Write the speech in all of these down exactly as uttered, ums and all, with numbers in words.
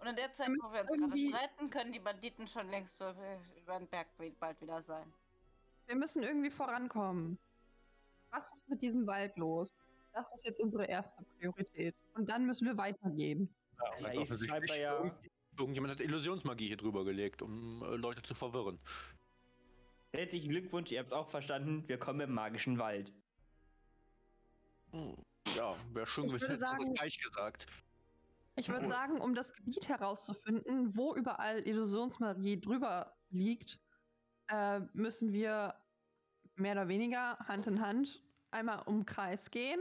Und in der Zeit, damit wo wir uns gerade streiten, können die Banditen schon längst so über den Berg bald wieder sein. Wir müssen irgendwie vorankommen. Was ist mit diesem Wald los? Das ist jetzt unsere erste Priorität. Und dann müssen wir weitergehen. Ja, ja, ich schreibe ja... Irgendjemand hat Illusionsmagie hier drüber gelegt, um äh, Leute zu verwirren. Herzlichen Glückwunsch, ihr habt es auch verstanden. Wir kommen im magischen Wald. Hm, ja, wäre schön gewesen, hätte man das gleich gesagt. Ich würde sagen, um das Gebiet herauszufinden, wo überall Illusionsmagie drüber liegt, äh, müssen wir mehr oder weniger Hand in Hand einmal um den Kreis gehen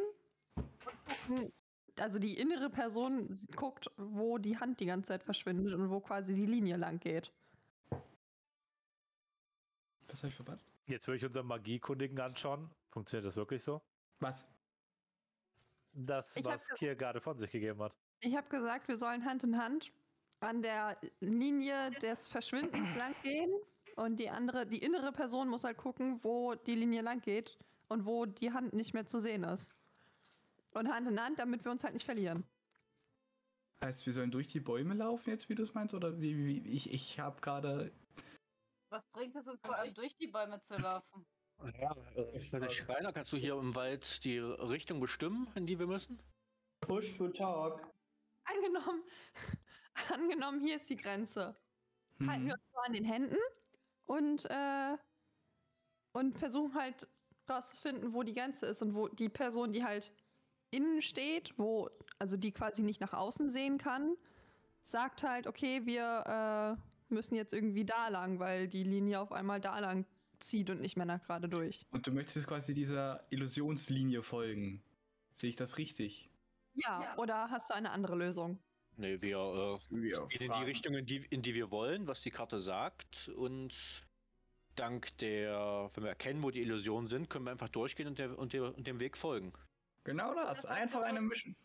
und gucken. Also die innere Person guckt, wo die Hand die ganze Zeit verschwindet und wo quasi die Linie lang geht. Was habe ich verpasst? Jetzt würde ich unseren Magiekundigen anschauen. Funktioniert das wirklich so? Was? Das, ich was Kier gerade von sich gegeben hat. Ich habe gesagt, wir sollen Hand in Hand an der Linie des Verschwindens lang gehen und die andere, die innere Person muss halt gucken, wo die Linie lang geht und wo die Hand nicht mehr zu sehen ist. Und Hand in Hand, damit wir uns halt nicht verlieren. Heißt, wir sollen durch die Bäume laufen jetzt, wie du es meinst? Oder wie, wie, wie ich, ich habe gerade... Was bringt es uns vor allem, durch die Bäume zu laufen? Ja, äh, Schreiner, kannst du hier im Wald die Richtung bestimmen, in die wir müssen? Push to talk. Angenommen, angenommen, hier ist die Grenze. Hm. Halten wir uns so an den Händen und, äh, und versuchen halt rauszufinden, wo die Grenze ist und wo die Person, die halt innen steht, wo, also die quasi nicht nach außen sehen kann, sagt halt, okay, wir äh, müssen jetzt irgendwie da lang, weil die Linie auf einmal da lang zieht und nicht mehr nach gerade durch. Und du möchtest quasi dieser Illusionslinie folgen. Sehe ich das richtig? Ja, ja, oder hast du eine andere Lösung? Nee, wir, äh, wir gehen in die Richtung, in die, in die wir wollen, was die Karte sagt, und dank der, wenn wir erkennen, wo die Illusionen sind, können wir einfach durchgehen und, der, und, der, und dem Weg folgen. Genau das, das einfach eine Mischung.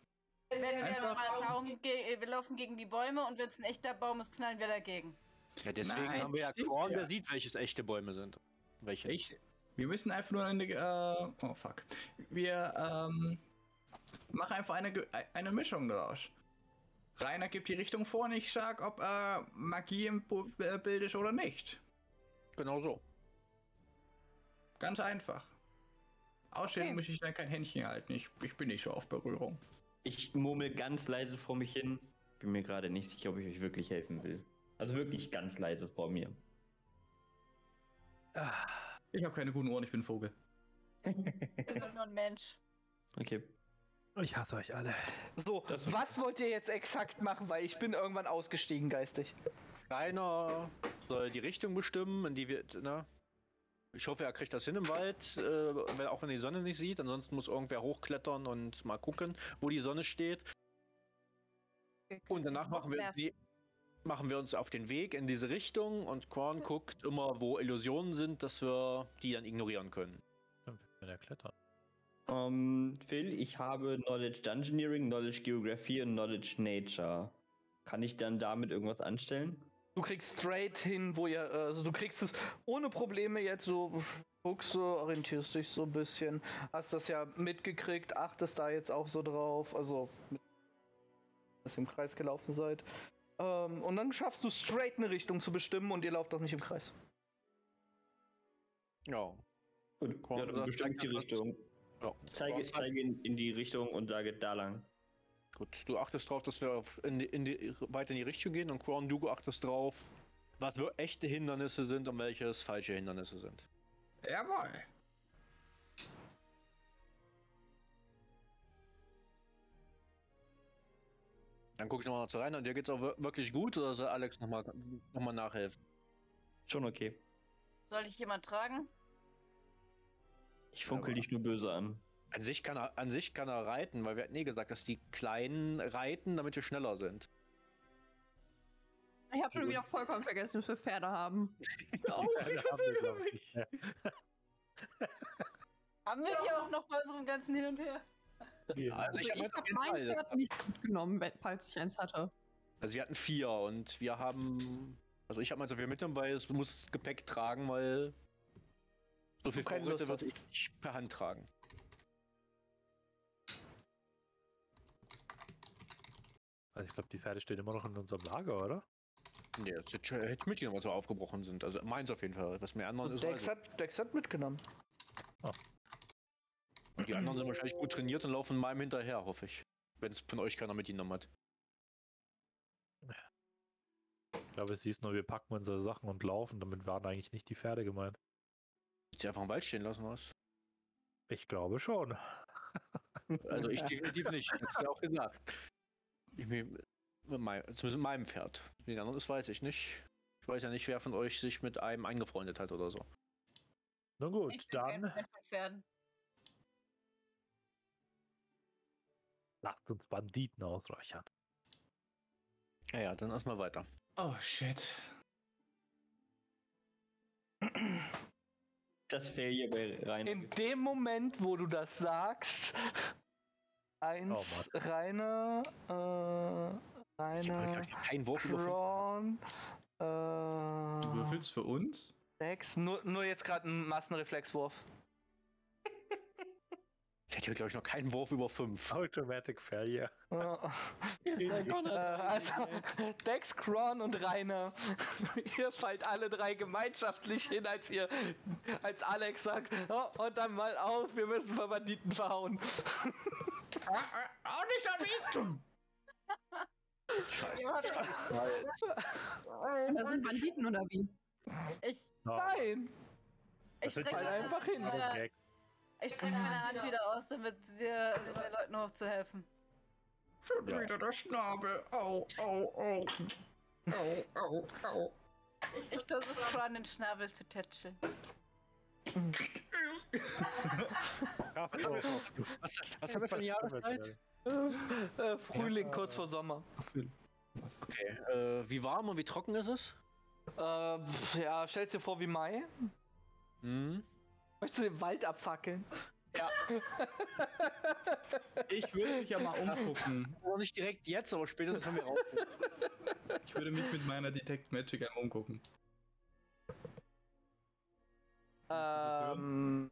Wenn wir einfach ge wir laufen gegen die Bäume und wenn es ein echter Baum ist, knallen wir dagegen. Ja, deswegen Nein, haben wir ja Quorn, wer sieht, welches echte Bäume sind. Welche? Ich, wir müssen einfach nur eine, äh, oh fuck. Wir, ähm, machen einfach eine, eine Mischung draus. Reiner gibt die Richtung vor und ich sag, ob, äh, Magie im Bild ist oder nicht. Genau so. Ganz einfach. Außerdem okay. muss ich dann kein Händchen halten. Ich, ich bin nicht so auf Berührung. Ich murmel ganz leise vor mich hin. Bin mir gerade nicht sicher, ob ich euch wirklich helfen will. Also wirklich ganz leise vor mir. Ah. Ich habe keine guten Ohren, ich bin ein Vogel. Ich bin nur ein Mensch. Okay. Ich hasse euch alle. So, das was wollt ihr jetzt exakt machen? Weil ich bin irgendwann ausgestiegen geistig. Keiner soll die Richtung bestimmen, in die wir... Na? Ich hoffe, er kriegt das hin im Wald, äh, auch wenn die Sonne nicht sieht. Ansonsten muss irgendwer hochklettern und mal gucken, wo die Sonne steht. Und danach machen wir, die, machen wir uns auf den Weg in diese Richtung und Quorn guckt immer, wo Illusionen sind, dass wir die dann ignorieren können. Dann wird er klettern. Um, Phil, ich habe Knowledge Dungeoneering, Knowledge Geographie und Knowledge Nature. Kann ich dann damit irgendwas anstellen? Du kriegst straight hin, wo ihr, also du kriegst es ohne Probleme jetzt so, guckst du, orientierst dich so ein bisschen, hast das ja mitgekriegt, achtest da jetzt auch so drauf, also, dass ihr im Kreis gelaufen seid. Ähm, und dann schaffst du straight eine Richtung zu bestimmen und ihr lauft doch nicht im Kreis. Ja. Und komm, ja, du bestimmst die Richtung. Ja. Zeige, ich zeige in, in die Richtung und sage da lang. Gut, du achtest drauf, dass wir auf in die, in die, weiter in die Richtung gehen und Quorn, du achtest drauf, was echte Hindernisse sind und welches falsche Hindernisse sind. Jawohl. Dann gucke ich nochmal zu Reiner. Dir geht's auch wirklich gut oder soll Alex nochmal noch mal nachhelfen? Schon okay. Soll ich jemand tragen? Ich funkel Jawohl. dich nur böse an. An sich, kann er, an sich kann er reiten, weil wir hatten nie gesagt, dass die Kleinen reiten, damit wir schneller sind. Ich habe schon wieder vollkommen vergessen, dass wir Pferde haben. Oh, Pferde mich. Haben, wir haben wir hier auch noch bei unserem ganzen Hin und Her? Ja, also ich also ich habe mein Pferd Fall. nicht mitgenommen, falls ich eins hatte. Also wir hatten vier und wir haben... Also ich habe meins auf jeden Fall mitgenommen, weil es muss Gepäck tragen, weil... So viel Vorräte würde ich nicht per Hand tragen. Also ich glaube, die Pferde stehen immer noch in unserem Lager, oder? Nee, jetzt hätte ich mitgenommen, als wir aufgebrochen sind. Also meins auf jeden Fall. Was mir anderen ist. Dex hat, Dex hat mitgenommen. Ah. Und die anderen sind wahrscheinlich gut trainiert und laufen meinem hinterher, hoffe ich. Wenn es von euch keiner mitgenommen hat. Ich glaube, es hieß nur, wir packen unsere Sachen und laufen. Damit waren eigentlich nicht die Pferde gemeint. Willst du einfach im Wald stehen lassen, was? Ich glaube schon. Also ich definitiv nicht. Das hast du ja auch gesagt. Ich mein, zumindest mit meinem Pferd. Den anderen, das weiß ich nicht. Ich weiß ja nicht, wer von euch sich mit einem angefreundet hat oder so. Na gut, ich dann... Lasst uns Banditen ausräuchern. Ja, ja, dann erstmal weiter. Oh, shit. Das fällt hier bei Reiner. In dem Moment, wo du das sagst, eins, oh, Reiner, äh, Reiner, kein Wurf Cron, äh, du würfelst für uns? Dex, nur, nur jetzt gerade ein Massenreflexwurf. Ich hätte, glaube ich, noch keinen Wurf über fünf. Automatic Failure. Oh. Yes, also, Dex, Cron und Reiner. Ihr fallt alle drei gemeinschaftlich hin, als ihr, als Alex sagt, oh, und dann mal auf, wir müssen von Banditen verhauen. Auch nicht an ihn! Scheiße, Scheiße. Das sind Banditen oder wie? Ich. Nein! Ich strecke einfach hin. Okay. Ich strecke meine Hand wieder aus, damit dir den Leuten hochzuhelfen. Schon wieder der Schnabel. Au, au, au. Au, au, au. Ich versuche Cron den Schnabel zu tätscheln. was, was haben wir für eine Jahreszeit? Äh, Frühling, kurz vor Sommer. Okay, äh, wie warm und wie trocken ist es? Äh, ja, stell's dir vor wie Mai. Mhm. Möchtest du den Wald abfackeln? Ja. Ich würde mich ja mal umgucken. Also nicht direkt jetzt, aber spätestens wenn wir raus sind. Ich würde mich mit meiner Detect Magic einmal umgucken. Ähm,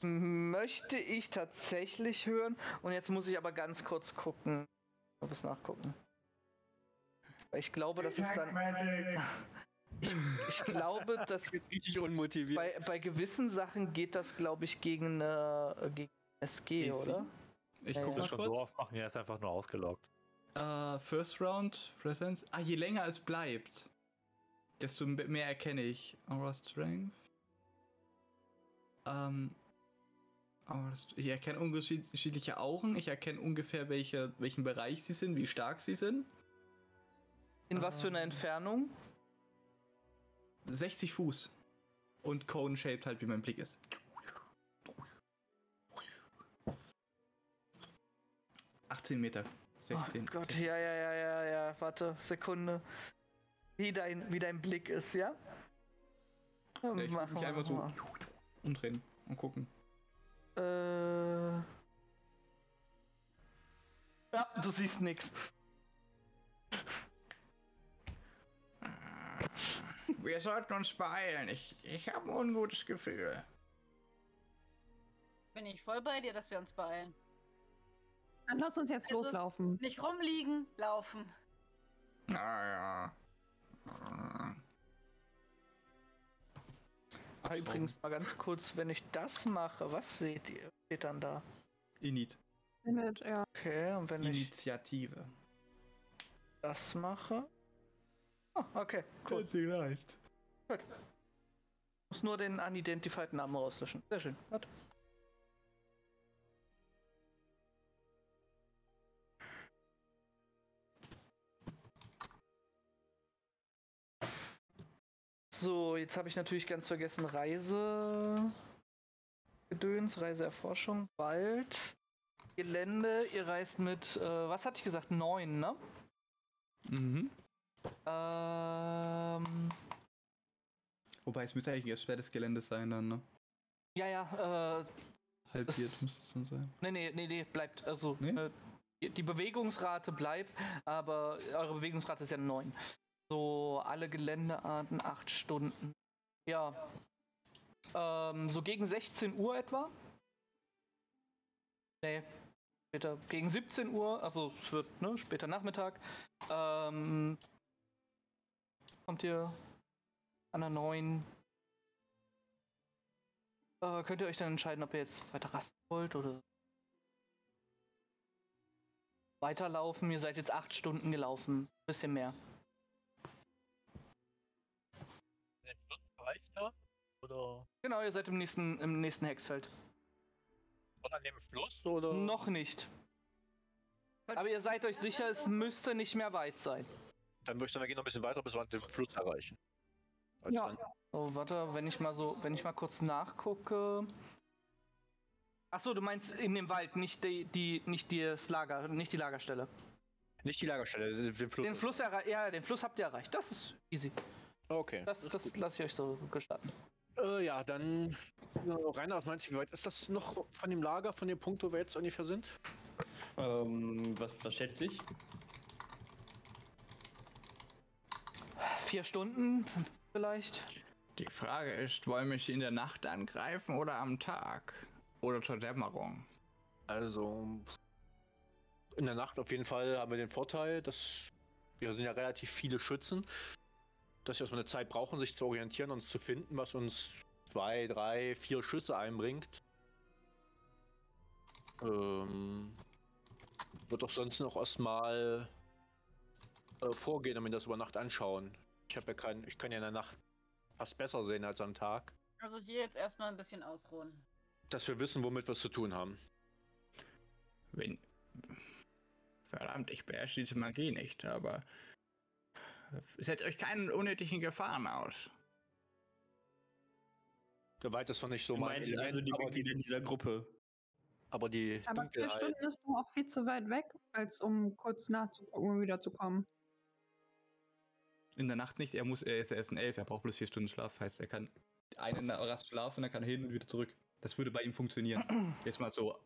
möchte ich tatsächlich hören? Und jetzt muss ich aber ganz kurz gucken. Ob es nachgucken. Ich glaube, das ist dann... Magic. Ich, ich glaube, dass richtig unmotiviert. Bei, bei gewissen Sachen geht das, glaube ich, gegen eine gegen S G, Easy. Oder? Ich ja, gucke mal schon kurz. So oft machen, er ist einfach nur ausgeloggt. Uh, first Round, Presence. Ah, je länger es bleibt, desto mehr erkenne ich. Aura Strength. Ähm. Um, ich erkenne unterschiedliche Auren. Ich erkenne ungefähr, welche, welchen Bereich sie sind, wie stark sie sind. In um. was für einer Entfernung? sechzig Fuß. Und Cone-shaped halt, wie mein Blick ist. achtzehn Meter. sechzehn. Oh Gott, ja, ja, ja, ja, ja. Warte, Sekunde. Wie dein, wie dein Blick ist, ja? ja ich mach mich einfach so umdrehen und gucken. Äh. Ja, du siehst nix. Wir sollten uns beeilen. Ich, ich habe ein ungutes Gefühl. Bin ich voll bei dir, dass wir uns beeilen. Dann lass uns jetzt also loslaufen. Nicht rumliegen, laufen. Naja. Ah, übrigens mal ganz kurz, wenn ich das mache, was seht ihr? Steht dann da? Init. Init, ja. Okay, und wenn Initiative. Ich das mache... Oh, okay, cool. Vielleicht. Gut. Muss nur den unidentified Namen rauslöschen. Sehr schön. Warte. So, jetzt habe ich natürlich ganz vergessen Reise... Gedöns, Reiseerforschung, Wald, Gelände. Ihr reist mit, äh, was hatte ich gesagt? Neun, ne? Mhm. Ähm. Wobei, es müsste eigentlich erst schweres Gelände sein dann, ne? Ja, ja, äh. Halbiert müsste es dann sein. Nee, nee, nee, nee, bleibt. Also, nee? Äh, die Bewegungsrate bleibt, aber eure Bewegungsrate ist ja neun. So, alle Geländearten, acht Stunden. Ja. Ähm, so gegen sechzehn Uhr etwa? Nee. später gegen siebzehn Uhr, also es wird ne, später Nachmittag, ähm, kommt ihr an der neuen, äh, könnt ihr euch dann entscheiden, ob ihr jetzt weiter rasten wollt oder weiterlaufen. Ihr seid jetzt acht Stunden gelaufen, ein bisschen mehr. Stundenbereich da? Oder? Genau, ihr seid im nächsten, im nächsten Hexfeld. Von an dem Fluss oder? Noch nicht. Aber ihr seid euch sicher, es müsste nicht mehr weit sein. Dann würde ich sagen, wir gehen noch ein bisschen weiter, bis wir an den Fluss erreichen. Als ja. Oh, warte, wenn ich mal so, wenn ich mal kurz nachgucke. Achso, du meinst in dem Wald, nicht die, die, nicht die das Lager, nicht die Lagerstelle. Nicht die Lagerstelle, den Fluss. Den Fluss ja, den Fluss habt ihr erreicht. Das ist easy. Okay. Das, das, das lasse ich euch so gestatten. Äh, ja, dann. Rainer, was meinst du, wie weit ist das noch von dem Lager, von dem Punkt, wo wir jetzt ungefähr sind? Ähm, was, was schätze ich? Vier Stunden vielleicht. Die Frage ist, wollen mich in der Nacht angreifen oder am Tag? Oder zur Dämmerung? Also, in der Nacht auf jeden Fall haben wir den Vorteil, dass wir sind ja relativ viele Schützen, dass wir erstmal eine Zeit brauchen, sich zu orientieren, uns zu finden, was uns zwei, drei, vier Schüsse einbringt. Ähm, wird doch sonst noch erstmal äh, vorgehen, damit wir das über Nacht anschauen. Ich habe ja keinen, ich kann ja in der Nacht fast besser sehen als am Tag. Also hier jetzt erstmal ein bisschen ausruhen. Dass wir wissen, womit wir es zu tun haben. Wenn... Verdammt, ich beherrsche diese Magie nicht, aber... Setzt euch keinen unnötigen Gefahren aus. Gewalt ist doch nicht so du meinst mein Element, also die Mitglieder dieser Gruppe. Aber die Aber Dunkelheit. Vier Stunden ist doch auch viel zu weit weg, als um kurz nachzugucken und wiederzukommen. In der Nacht nicht, er muss, er ist erst ein Elf, er braucht bloß vier Stunden Schlaf, heißt er kann einen Rast schlafen, er kann hin und wieder zurück. Das würde bei ihm funktionieren. Jetzt mal so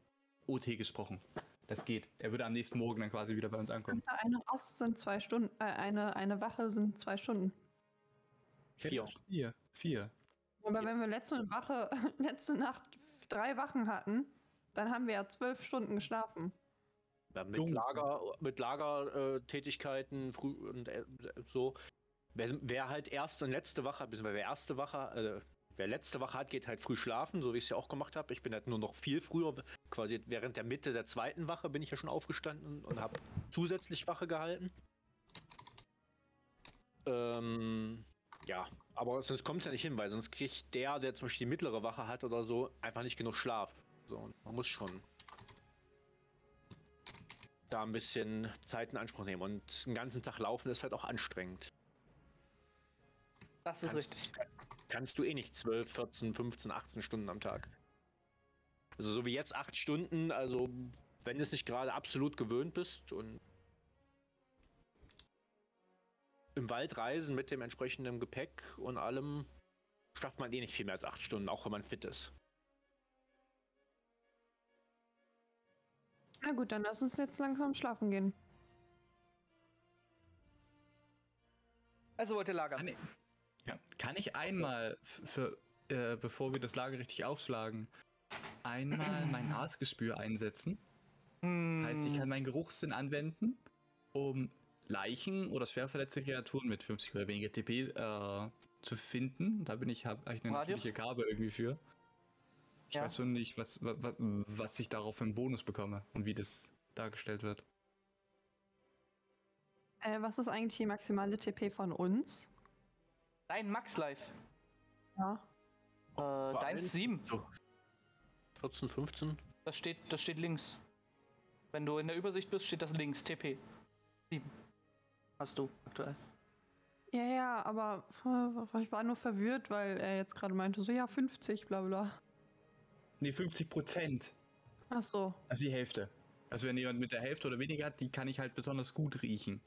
O T gesprochen. Das geht. Er würde am nächsten Morgen dann quasi wieder bei uns ankommen. Eine Rast sind zwei Stunden, äh, eine, eine Wache sind zwei Stunden. Vier. Vier. Vier. Aber Vier. Wenn wir letzte Wache, letzte Nacht drei Wachen hatten, dann haben wir ja zwölf Stunden geschlafen. Ja, mit Lager, mit Lagertätigkeiten, äh, früh und äh, so. Wer, wer halt erste und letzte Wache, beziehungsweise wer erste Wache, äh, Wer letzte Wache hat, geht halt früh schlafen, so wie ich es ja auch gemacht habe. Ich bin halt nur noch viel früher, quasi während der Mitte der zweiten Wache bin ich ja schon aufgestanden und habe zusätzlich Wache gehalten. Ähm, ja, aber sonst kommt es ja nicht hin, weil sonst kriegt der, der zum Beispiel die mittlere Wache hat oder so, einfach nicht genug Schlaf. So, man muss schon da ein bisschen Zeit in Anspruch nehmen und den ganzen Tag laufen ist halt auch anstrengend. Das ist kannst, richtig. Kannst du eh nicht zwölf, vierzehn, fünfzehn, achtzehn Stunden am Tag. Also so wie jetzt acht Stunden, also wenn du es nicht gerade absolut gewöhnt bist und im Wald reisen mit dem entsprechenden Gepäck und allem, schafft man eh nicht viel mehr als acht Stunden, auch wenn man fit ist. Na gut, dann lass uns jetzt langsam schlafen gehen. Also wollt ihr lagern? Ah, nee. Ja. Kann ich einmal, für, äh, bevor wir das Lager richtig aufschlagen, einmal mein Aasgespür einsetzen? Mm. Heißt, ich kann meinen Geruchssinn anwenden, um Leichen oder schwerverletzte Kreaturen mit fünfzig oder weniger T P äh, zu finden. Da bin ich, habe ich eine natürliche Gabe irgendwie für. Ich ja. weiß schon nicht, was, was, was ich darauf für einen Bonus bekomme und wie das dargestellt wird. Äh, was ist eigentlich die maximale T P von uns? Dein Max-Life. Ja. Äh, deins sieben. vierzehn, fünfzehn. Das steht, das steht links. Wenn du in der Übersicht bist, steht das links. T P. sieben. Hast du aktuell. Ja, ja, aber ich war nur verwirrt, weil er jetzt gerade meinte, so ja, fünfzig, bla bla. Nee, fünfzig Prozent. Ach so. Also die Hälfte. Also wenn jemand mit der Hälfte oder weniger hat, die kann ich halt besonders gut riechen.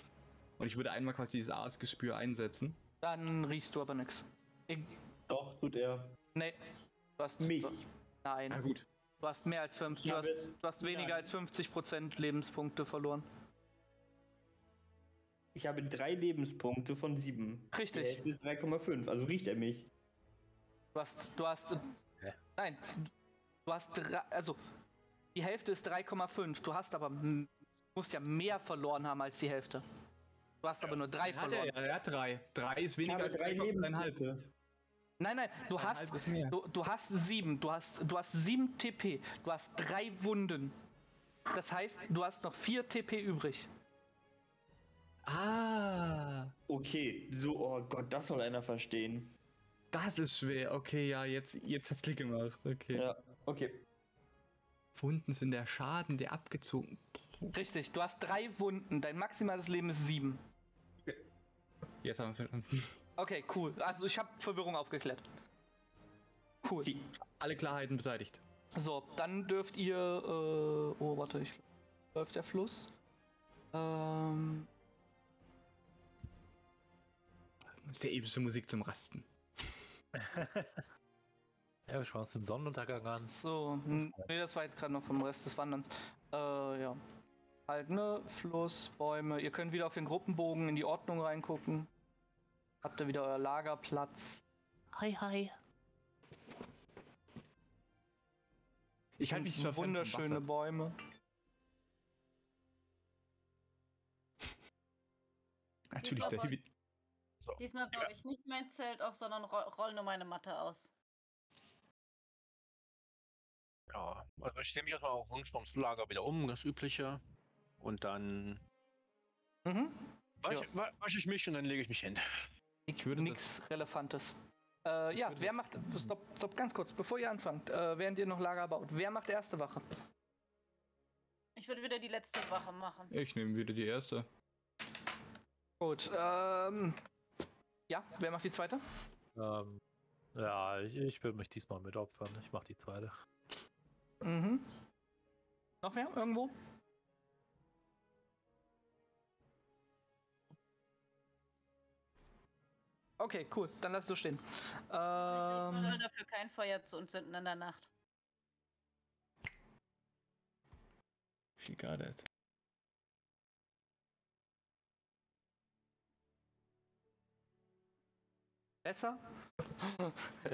Und ich würde einmal quasi dieses Aasgespür einsetzen. Dann riechst du aber nix. Ich Doch, tut er. Nee. Du hast Mich. Du, nein. Na gut. Du hast mehr als fünf, du hast, du hast weniger als fünfzig Prozent Lebenspunkte verloren. Ich habe drei Lebenspunkte von sieben. Richtig. Der ist drei Komma fünf, also riecht er mich. Du hast, du hast, Hä? nein. Du hast drei, also Die Hälfte ist drei Komma fünf. Du hast aber, musst ja mehr verloren haben als die Hälfte. Du hast aber nur drei hat verloren. Er, er hat drei. Drei ist weniger als drei dreieinhalb. Nein, nein, du hast, du, du hast sieben. Du hast, du hast sieben T P. Du hast drei Wunden. Das heißt, du hast noch vier T P übrig. Ah. Okay, so, oh Gott, das soll einer verstehen. Das ist schwer. Okay, ja, jetzt, jetzt hat's Klick gemacht. Okay. Ja, okay. Wunden sind der Schaden, der abgezogen. Richtig, du hast drei Wunden. Dein maximales Leben ist sieben. Okay. Jetzt haben wir verstanden. Okay, cool. Also ich habe Verwirrung aufgeklärt. Cool. Die, alle Klarheiten beseitigt. So, dann dürft ihr... Äh, oh, warte, ich... Läuft der Fluss? Ähm... Das ist ja epische Musik zum Rasten. Ja, wir schauen uns den Sonnenuntergang an. So, nee, das war jetzt gerade noch vom Rest des Wanderns. Äh, ja. Halt, ne? Fluss, Bäume. Ihr könnt wieder auf den Gruppenbogen in die Ordnung reingucken. Habt ihr wieder euer Lagerplatz. Hi, hi. Ich halte mich zwar für wunderschöne Bäume. Natürlich, da die so. Diesmal baue ich nicht mein Zelt auf, sondern ro roll nur meine Matte aus. Ja, also ich stelle mich erstmal auch rund ums Lager wieder um, das Übliche. Und dann mhm. wasche ja. wasch, wasch ich mich und dann lege ich mich hin. Ich würde nichts Relevantes. Äh, ich ja, wer macht... Stopp, stopp, ganz kurz, bevor ihr anfangt, äh, während ihr noch Lager baut. Wer macht erste Wache? Ich würde wieder die letzte Wache machen. Ich nehme wieder die erste. Gut, ähm... ja, wer macht die zweite? Ähm, ja, ich, ich würde mich diesmal mit opfern. Ich mache die zweite. Mhm. Noch mehr? Irgendwo? Okay, cool. Dann lass es so stehen. Ähm, ich will dafür kein Feuer zu entzünden in der Nacht. She got it. Besser?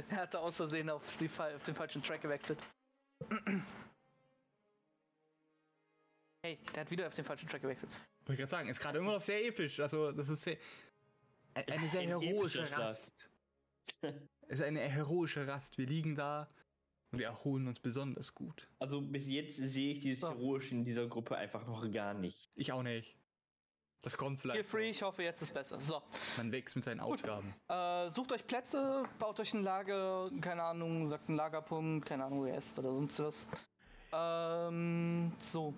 Er hatte aus Versehen auf, die, auf den falschen Track gewechselt. Hey, der hat wieder auf den falschen Track gewechselt. Wollte ich gerade sagen, ist gerade immer noch sehr episch. Also, das ist sehr, eine sehr heroische Rast. Es ist eine heroische Rast. Wir liegen da und wir erholen uns besonders gut. Also, bis jetzt sehe ich dieses so. Heroische in dieser Gruppe einfach noch gar nicht. Ich auch nicht. Das kommt vielleicht. Feel free, ich hoffe, jetzt ist besser. So. Man wächst mit seinen Gut. Aufgaben. Äh, sucht euch Plätze, baut euch ein Lager, keine Ahnung, sagt einen Lagerpunkt, keine Ahnung, wo ihr esst oder sonst was. Ähm, so.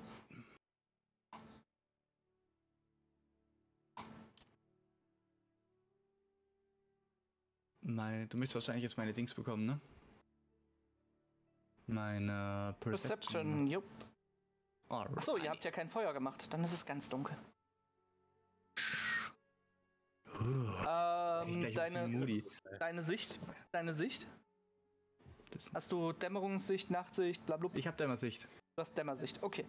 Mein, du möchtest wahrscheinlich jetzt meine Dings bekommen, ne? Meine Perception. Perception, jupp. Achso, ihr habt ja kein Feuer gemacht, dann ist es ganz dunkel. Ähm, deine, deine Sicht, deine Sicht. Hast du Dämmerungssicht, Nachtsicht, blablabla? Ich habe Dämmersicht. Du hast Dämmersicht, okay.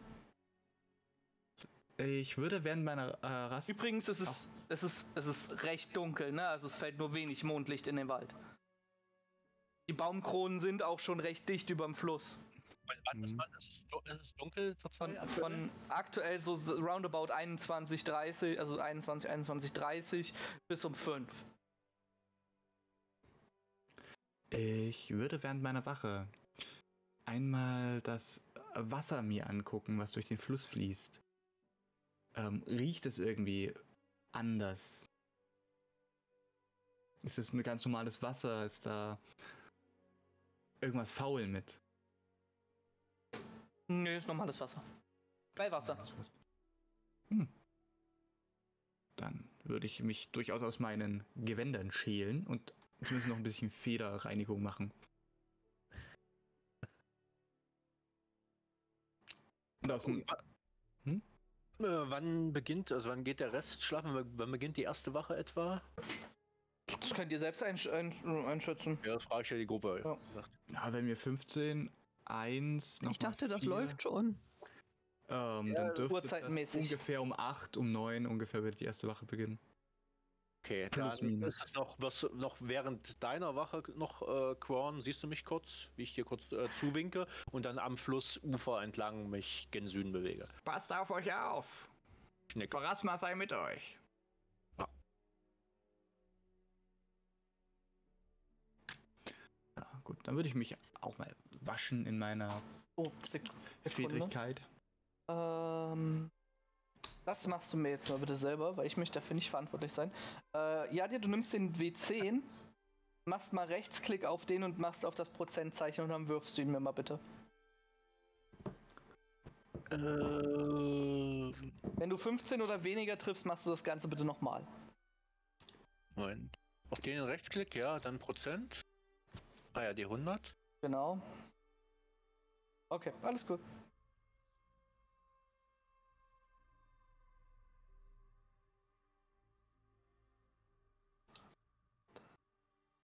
Ich würde während meiner äh, Rast... Übrigens, es ist, es, ist, es ist recht dunkel, ne? Also es fällt nur wenig Mondlicht in den Wald. Die Baumkronen sind auch schon recht dicht über dem Fluss. Wann ist es dunkel? Von aktuell so roundabout einundzwanzig Uhr dreißig, also einundzwanzig, einundzwanzig Uhr dreißig bis um fünf. Ich würde während meiner Wache einmal das Wasser mir angucken, was durch den Fluss fließt. Ähm, riecht es irgendwie anders? Ist es ein ganz normales Wasser? Ist da irgendwas faul mit? Nö, ist normales Wasser. Quellwasser. Hm. Dann würde ich mich durchaus aus meinen Gewändern schälen und zumindest noch ein bisschen Federreinigung machen. Und aus dem... Hm? Äh, wann beginnt, also wann geht der Rest schlafen? Wann beginnt die erste Wache etwa? Das könnt ihr selbst einsch einsch einschätzen. Ja, das frage ich ja die Gruppe. Ja, ja wenn wir fünfzehn... eins, ich dachte, das läuft schon. Ähm, ja, dann dürfte das ungefähr um acht, um neun ungefähr wird die erste Wache beginnen. Okay, Plus, dann minus. Ist noch, was, noch während deiner Wache noch, äh, Quorn, siehst du mich kurz, wie ich dir kurz äh, zuwinke und dann am Flussufer entlang mich gen Süden bewege. Passt auf euch auf! Schnick. Verasma sei mit euch! Ah. Ja, gut, dann würde ich mich auch mal waschen in meiner oh, Fähigkeit. Ähm... Das machst du mir jetzt mal bitte selber, weil ich möchte dafür nicht verantwortlich sein. Äh, ja, du nimmst den W zehn, machst mal Rechtsklick auf den und machst auf das Prozentzeichen und dann wirfst du ihn mir mal bitte. Äh, Wenn du fünfzehn oder weniger triffst, machst du das Ganze bitte nochmal. Nein. Auf den Rechtsklick, ja, dann Prozent. Ah ja, die hundert. Genau. Okay, alles gut. Cool.